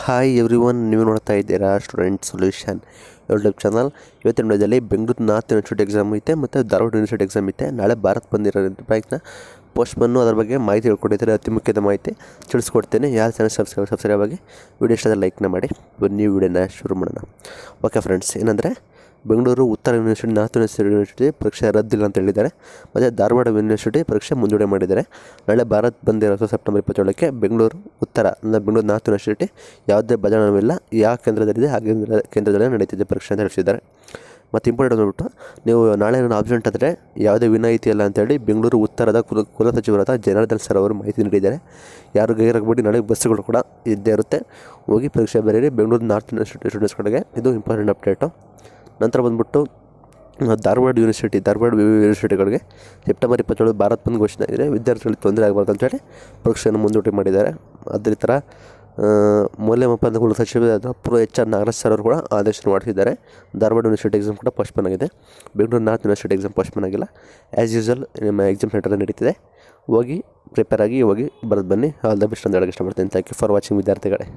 Hi everyone, ನೀವು ನೋಡ್ತಾ ಇದ್ದೀರಾ ಸ್ಟೂಡೆಂಟ್ ಸೊಲ್ಯೂಷನ್ ಯೂಟ್ಯೂಬ್ ಚಾನಲ್. ಇವತ್ತಿನ ವಿಡಿಯೋದಲ್ಲಿ ಬೆಂಗಳೂರು ನಾರ್ತ್ ಯೂನಿವರ್ಸಿಟಿ ಎಕ್ಸಾಮ್ ಐತೆ ಮತ್ತು ಧಾರವಾಡ ಯೂನಿವರ್ಸಿಟಿ ಎಕ್ಸಾಮ್ ಐತೆ. ನಾಳೆ ಭಾರತ್ ಬಂದಿರೋ ಬ್ಯಾಂಕ್ನ ಪೋಸ್ಟ್ಮನ್ನು ಅದ್ರ ಬಗ್ಗೆ ಮಾಹಿತಿ ಹೇಳ್ಕೊಟ್ಟಿದ್ದಾರೆ. ಅತಿ ಮುಖ್ಯದ ಮಾಹಿತಿ ತಿಳಿಸ್ಕೊಡ್ತೇನೆ. ಯಾರು ಚಾನಲ್ ಸಬ್ಸ್ಕ್ರೈಬ್ ಆಗಿ ವಿಡಿಯೋ ಇಷ್ಟ ಲೈಕ್ನ ಮಾಡಿ. ನೀವು ವಿಡಿಯೋನ ಶುರು ಮಾಡೋಣ. ಓಕೆ ಫ್ರೆಂಡ್ಸ್, ಏನಂದರೆ ಬೆಂಗಳೂರು ಉತ್ತರ ಯೂನಿವರ್ಸಿಟಿ ನಾರ್ತ್ ಯೂನಿವರ್ಸಿಟಿ ಪರೀಕ್ಷೆ ರದ್ದಿಲ್ಲ ಅಂತ ಹೇಳಿದ್ದಾರೆ. ಮತ್ತು ಧಾರವಾಡ ಯೂನಿವರ್ಸಿಟಿ ಪರೀಕ್ಷೆ ಮುಂದೂಡಿ ಮಾಡಿದ್ದಾರೆ. ನಾಳೆ ಭಾರತ್ ಬಂದ್ ಇರೋದು ಸೆಪ್ಟೆಂಬರ್ 27ಕ್ಕೆ. ಬೆಂಗಳೂರು ಉತ್ತರ ಅಂದರೆ ಬೆಂಗಳೂರು ನಾರ್ತ್ ಯೂನಿವರ್ಸಿಟಿ ಯಾವುದೇ ಬದಲಾವಣೆಯಿಲ್ಲ. ಯಾವ ಕೇಂದ್ರದಲ್ಲಿದೆ ಆ ಕೇಂದ್ರದಲ್ಲೇ ನಡೀತಿದೆ ಪರೀಕ್ಷೆ ಅಂತ ತಿಳಿಸಿದ್ದಾರೆ. ಮತ್ತು ಇಂಪಾರ್ಟೆಂಟ್ ಅಂದ್ಬಿಟ್ಟು, ನೀವು ನಾಳೆ ನಾನು ಆಬ್ಸೆಂಟ್ ಆದರೆ ಯಾವುದೇ ವಿನಾಯಿತಿ ಇಲ್ಲ ಅಂತೇಳಿ ಬೆಂಗಳೂರು ಉತ್ತರದ ಕುಲ ಸಚಿವರಾದ ಜನಾರ್ದನ್ ಸರ್ ಅವರು ಮಾಹಿತಿ ನೀಡಿದ್ದಾರೆ. ಯಾರು ಗೈರಾಗಬೇಡಿ. ನಾಳೆ ಬಸ್ಸುಗಳು ಕೂಡ ಇದ್ದೇ ಇರುತ್ತೆ. ಹೋಗಿ ಪರೀಕ್ಷೆ ಬರೀರಿ ಬೆಂಗಳೂರು ನಾರ್ತ್ ಯೂನಿವರ್ಸಿಟಿ ಸ್ಟೂಡೆಂಟ್ಸ್ಗಳಿಗೆ. ಇದು ಇಂಪಾರ್ಟೆಂಟ್ ಅಪ್ಡೇಟು. ನಂತರ ಬಂದ್ಬಿಟ್ಟು ಧಾರವಾಡ ಯೂನಿವರ್ಸಿಟಿ ಯೂನಿವರ್ಸಿಟಿಗಳಿಗೆ ಸೆಪ್ಟೆಂಬರ್ 27 ಭಾರತ್ ಬಂದ್ ಘೋಷಣೆ ಆಗಿದೆ. ವಿದ್ಯಾರ್ಥಿಗಳಿಗೆ ತೊಂದರೆ ಆಗಬಾರ್ದು ಅಂತೇಳಿ ಪರೀಕ್ಷೆಯನ್ನು ಮುಂದೂಡಿ ಮಾಡಿದ್ದಾರೆ. ಅದೇ ಥರ ಮೌಲ್ಯಮಾಪನ ಕುಲ ಸಚಿವರಾದ HR ನಾಗರಾಜ್ ಸರ್ ಅವರು ಕೂಡ ಆದೇಶ ಮಾಡಿಸಿದ್ದಾರೆ. ಧಾರವಾಡ ಯೂನಿವರ್ಸಿಟಿ ಎಕ್ಸಾಮ್ ಕೂಡ ಪೋಸ್ಟ್ಪೋನ್ ಆಗಿದೆ. Bengaluru north university exam postpone ಆಗಿಲ್ಲ. ಆ್ಯಸ್ ಯೂಸ್ವಲ್ ನಿಮ್ಮ ಎಕ್ಸಾಮ್ ಸೆಂಟರ್ ನಡೀತಿದೆ. ಹೋಗಿ ಪ್ರಿಪೇರ್ ಆಗಿ ಹೋಗಿ ಬರೋದು ಬನ್ನಿ. ಆಲ್ ದ ಬೆಸ್ಟ್ ಅಂತ ಹೇಳೋಕ್ಕೆ ಇಷ್ಟಪಡ್ತೀನಿ. ಥ್ಯಾಂಕ್ ಯು ಫಾರ್ ವಾಚಿಂಗ್ ವಿದ್ಯಾರ್ಥಿಗಳೇ.